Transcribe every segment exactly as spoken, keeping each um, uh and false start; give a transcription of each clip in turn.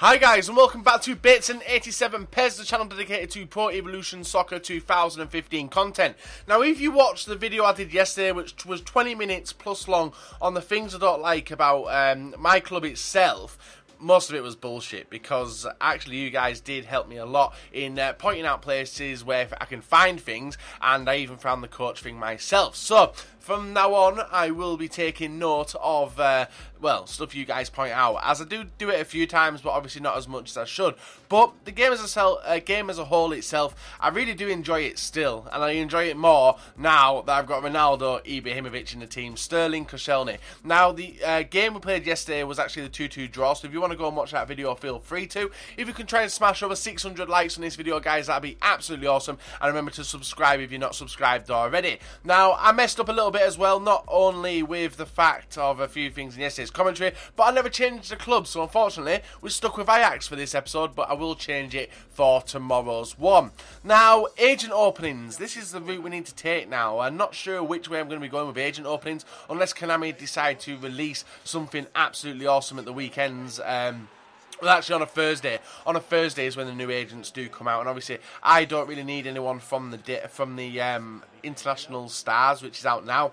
Hi guys and welcome back to Bateson eighty-seven Pez, the channel dedicated to Pro Evolution Soccer two thousand fifteen content. Now if you watched the video I did yesterday, which was twenty minutes plus long, on the things I don't like about um, my club itself, most of it was bullshit, because actually you guys did help me a lot in uh, pointing out places where I can find things, and I even found the coach thing myself. So from now on, I will be taking note of, uh, well, stuff you guys point out, as I do do it a few times, but obviously not as much as I should. But the game as a uh, game as a whole itself, I really do enjoy it still, and I enjoy it more now that I've got Ronaldo Ibrahimovic in the team, Sterling Koscielny. Now, the uh, game we played yesterday was actually the two two draw, so if you want to go and watch that video, feel free to. If you can try and smash over six hundred likes on this video, guys, that'd be absolutely awesome. And remember to subscribe if you're not subscribed already. Now, I messed up a little bit as well, not only with the fact of a few things in yesterday's commentary, but I never changed the club, so unfortunately we're stuck with Ajax for this episode, but I will change it for tomorrow's one. Now, agent openings, this is the route we need to take now. I'm not sure which way I'm going to be going with agent openings, unless Konami decide to release something absolutely awesome at the weekends. um Well, actually, on a Thursday. On a Thursday is when the new agents do come out, and obviously, I don't really need anyone from the from the um, International Stars, which is out now.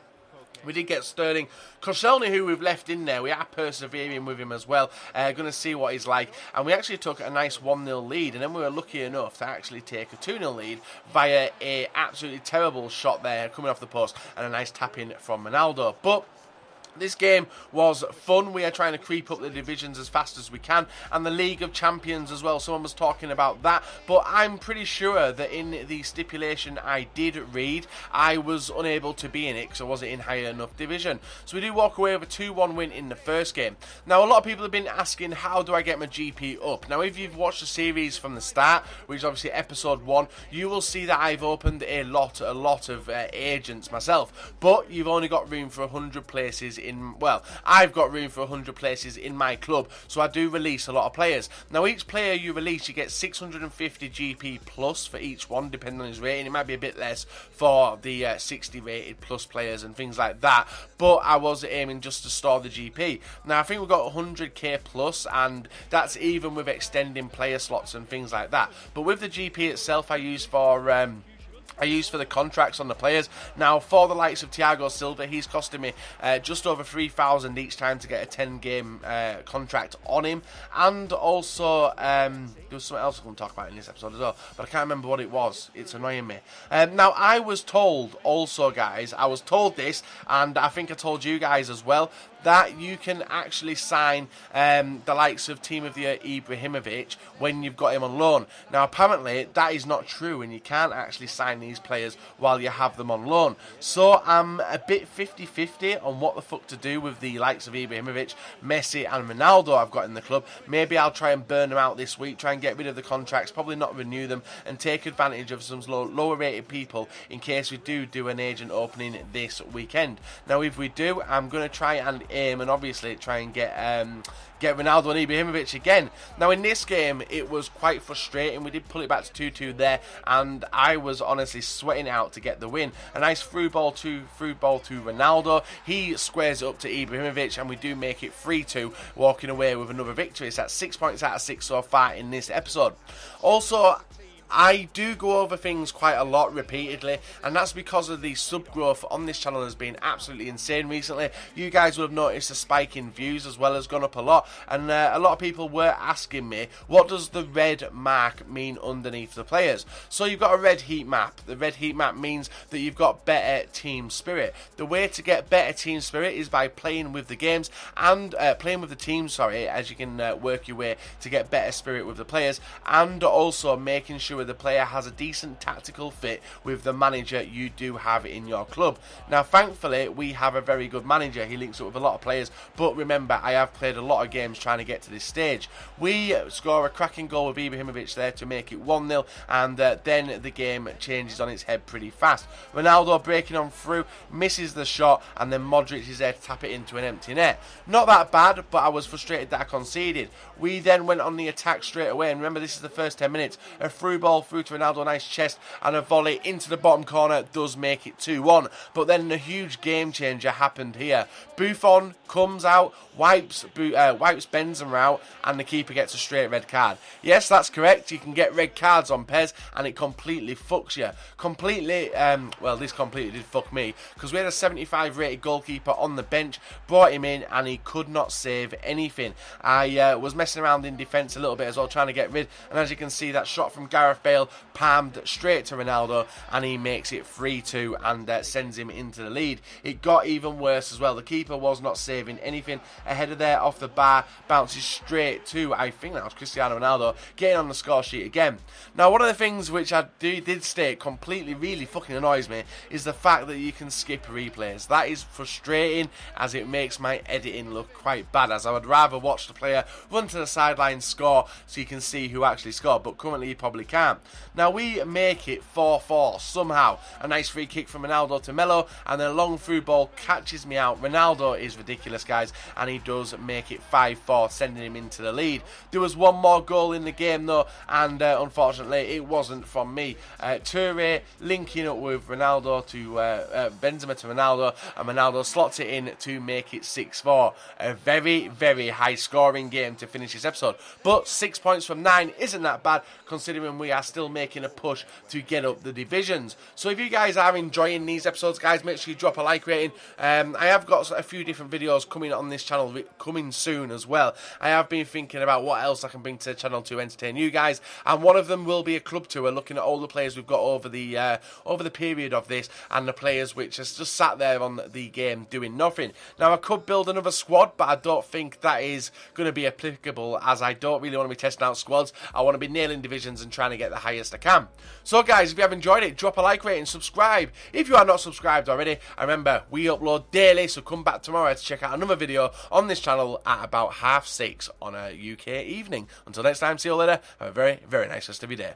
We did get Sterling Koscielny, who we've left in there. We are persevering with him as well. Uh, going to see what he's like. And we actually took a nice one nil lead. And then we were lucky enough to actually take a two nil lead via a absolutely terrible shot there, coming off the post, and a nice tap-in from Ronaldo. But this game was fun. We are trying to creep up the divisions as fast as we can, and the League of Champions as well. Someone was talking about that, but I'm pretty sure that in the stipulation I did read, I was unable to be in it because I wasn't in higher enough division. So we do walk away with a two one win in the first game. Now, a lot of people have been asking, how do I get my G P up? Now, if you've watched the series from the start, which is obviously episode one, you will see that I've opened a lot, a lot of uh, agents myself, but you've only got room for one hundred places in, well, I've got room for one hundred places in my club, so I do release a lot of players. Now, each player you release, you get six hundred fifty G P plus for each one, depending on his rating. It might be a bit less for the uh, sixty rated plus players and things like that, but I was aiming just to store the G P. Now, I think we've got one hundred K plus, and that's even with extending player slots and things like that. But with the G P itself, I use for um I use for the contracts on the players. Now, for the likes of Thiago Silva, he's costing me uh, just over three thousand each time to get a ten game uh, contract on him. And also, um, there was something else I'm going to talk about in this episode as well, but I can't remember what it was. It's annoying me. Um, now, I was told also, guys, I was told this, and I think I told you guys as well, that you can actually sign um, the likes of Team of the Year Ibrahimovic when you've got him on loan. Now, apparently, that is not true, and you can't actually sign these players while you have them on loan. So, I'm a bit fifty fifty on what the fuck to do with the likes of Ibrahimovic, Messi and Ronaldo I've got in the club. Maybe I'll try and burn them out this week, try and get rid of the contracts, probably not renew them, and take advantage of some low, lower-rated people in case we do do an agent opening this weekend. Now, if we do, I'm going to try and aim and obviously try and get um, get Ronaldo and Ibrahimovic again. Now, in this game, it was quite frustrating. We did pull it back to two two there, and I was honestly sweating out to get the win. A nice through ball to through ball to Ronaldo. He squares it up to Ibrahimovic, and we do make it three two, walking away with another victory. So that's six points out of six so far in this episode. Also, I do go over things quite a lot repeatedly, and that's because of the sub growth on this channel has been absolutely insane recently. You guys will have noticed a spike in views as well, has gone up a lot, and uh, a lot of people were asking me, what does the red mark mean underneath the players? So you've got a red heat map. The red heat map means that you've got better team spirit. The way to get better team spirit is by playing with the games and uh, playing with the team, sorry, as you can uh, work your way to get better spirit with the players, and also making sure the player has a decent tactical fit with the manager you do have in your club. Now, thankfully, we have a very good manager. He links up with a lot of players, but remember, I have played a lot of games trying to get to this stage. We score a cracking goal with Ibrahimovic there to make it one nil, and uh, then the game changes on its head pretty fast. Ronaldo breaking on through, misses the shot, and then Modric is there to tap it into an empty net. Not that bad, but I was frustrated that I conceded. We then went on the attack straight away, and remember, this is the first ten minutes. A through ball through to Ronaldo, nice chest, and a volley into the bottom corner does make it two one. But then a huge game changer happened here. Buffon comes out, wipes uh, wipes Benzema out, and the keeper gets a straight red card. Yes, that's correct. You can get red cards on Pez, and it completely fucks you. Completely, um, well, this completely did fuck me, because we had a seventy-five rated goalkeeper on the bench, brought him in, and he could not save anything. I uh, was messing around in defence a little bit as well, trying to get rid, and as you can see, that shot from Gareth Bale palmed straight to Ronaldo, and he makes it three two and uh, sends him into the lead. It got even worse as well. The keeper was not saving anything. A header there off the bar, bounces straight to, I think that was Cristiano Ronaldo, getting on the score sheet again. Now, one of the things which I do, did state completely really fucking annoys me is the fact that you can skip replays. That is frustrating, as it makes my editing look quite bad, as I would rather watch the player run to the sideline, score, so you can see who actually scored, but currently you probably can't. Now we make it four four somehow. A nice free kick from Ronaldo to Melo, and then a long through ball catches me out. Ronaldo is ridiculous, guys, and he does make it five four, sending him into the lead. There was one more goal in the game though, and uh, unfortunately it wasn't from me. Uh, Toure linking up with Ronaldo to uh, uh, Benzema to Ronaldo, and Ronaldo slots it in to make it six four. A very, very high scoring game to finish this episode, but six points from nine isn't that bad, considering we are still making a push to get up the divisions. So if you guys are enjoying these episodes, guys, make sure you drop a like rating. Um, I have got a few different videos coming on this channel coming soon as well. I have been thinking about what else I can bring to the channel to entertain you guys, and one of them will be a club tour, looking at all the players we've got over the uh, over the period of this, and the players which has just sat there on the game doing nothing. Now I could build another squad, but I don't think that is going to be applicable, as I don't really want to be testing out squads. I want to be nailing divisions and trying to get the highest I can. So guys, if you have enjoyed it, drop a like rating, subscribe if you are not subscribed already. And remember, we upload daily, so come back tomorrow to check out another video on this channel at about half six on a U K evening. Until next time, see you later. Have a very, very nice rest of your day.